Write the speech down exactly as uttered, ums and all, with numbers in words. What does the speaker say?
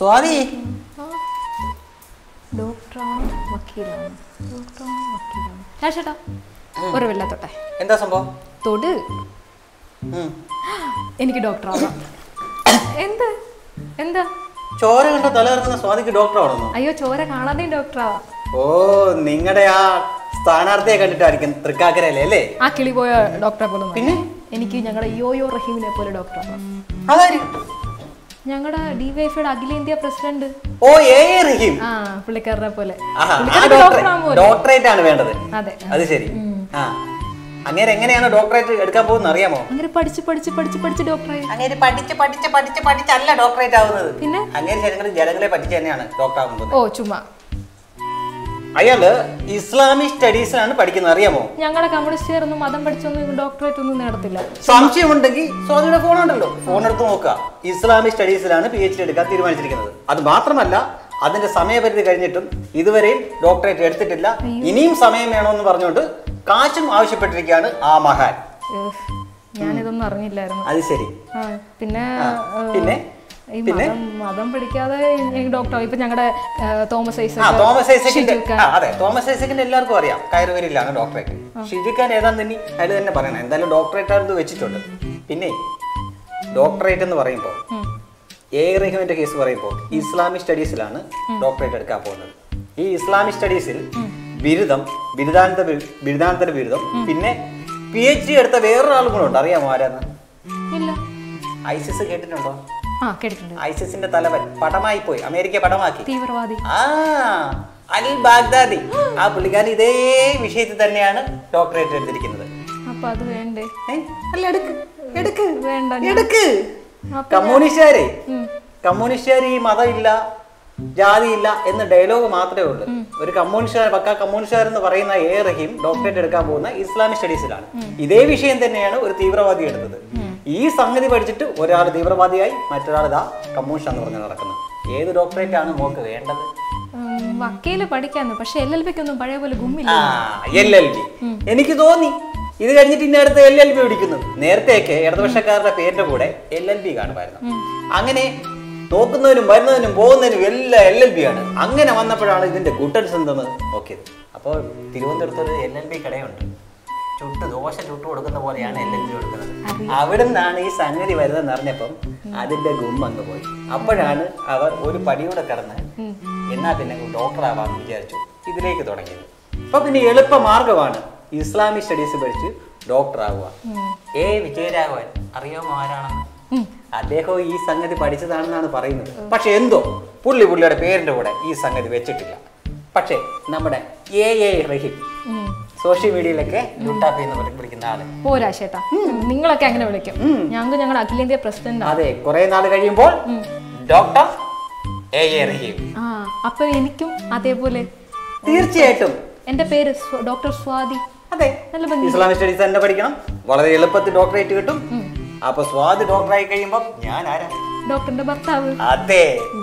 Sorry. Doctron Makiram. Doctron Makiram. That's it. What will that? And that's about Todu. Any doctor. And the and the Chora and the Dollar and the Swadic doctor. Are you Chora Kanadi doctor? Oh, Ningadea. Stanar they can take and Tricagale. Akili boy, doctor. Any kid, yo, you're a human doctor. How are you? Yangada devated Agil India president. Oh, yeah, him. Ah, Flicker Pole. Ah, doctorate and another. That's it. Ah, I'm getting a doctorate at Capo Nariamo. I'm going to participate, participate, doctorate. I'm going to participate, participate, participate, doctorate out. I'm going to get a doctor. Oh, Chuma. I am Islamic studies and particular. Younger communist here, no Madame Patson, doctorate to Nartilla. Some she won't give, so the phone under phone or Tomoka. Islamic studies and a PhD to Kathirman. At the Batramala, other than the Same Petriganitum, either way, doctorate Editilla, in him Same man on the Varnota, Kacham Ashi Petrigan, Amaha. Yanadam Marnilla. Aliseri. Pinna. Madam Pedica, Doctor Ipanga, Thomas Isaac. Thomas Isaac, Thomas Isaac in La Coria, Cairo, Lana doctorate. She can add on the knee, add in the baron, and then a doctorate at the witch total. Pinne doctorate in the Varimpo. A recommended his Varimpo, Islamic studies Lana, doctorate at Capona. Islamic studies in Birdam, Birdan the Birdan the Birdam, Pinne, PhD at the Vera Daria Marana. ISIS get in ISIS in the Taliban, Patamaipo, America Patamaki. Tiverwadi. Ah, Ali Baghdadi. A Puligani day, Vishay the Niana, doctorate at the Kinder. A Padu and day. Eh? A letter. Letter. Communishari. Communishari, Mother Illa, Jadi Illa, in the dialogue of Mathreud. Very communishar, Baka, communishar, and the Varina air him, doctorate at Kabuna, Islamic studies. They wish in the Niana with Tiverwadi. This is the first time we have to do this. We have to do doctorate. We have to do this. We have to do this. We have to do this. We have to do Token Bernard and Bone and Villa L L B. I'm going to one of the good and the okay. Upon the L L B. The wash and two to the Warian and I wouldn't nanny sanity whether than Arnepum, added the gum on the boy. Upper Anna, our old party with a carna. Enough in a doctor about the church. It lake it on again. Puppy Elepa Margavan, Islamic studies virtue, doctor Ava. A Vijay Ario Marana. Adeco is under the partisan and the parino. Pachendo, Pulli would let a parent over is under the vegetilla. Pache, number, yea, Rahim. Social media like a tap in the Brickinale. Poor Asheta. Ningla Kangan. Younger than Akil, the president. Are they Korean? Are they Doctor A A Rahim. Ah, upper Inicum, Adebule. Dear Chetum. And the pair is Doctor Swadi. Are they? Islamic studies and the Vatican? What are they up at the doctorate to? Upper Swadi, doctor I came up. Doctor the Bakta. Are they?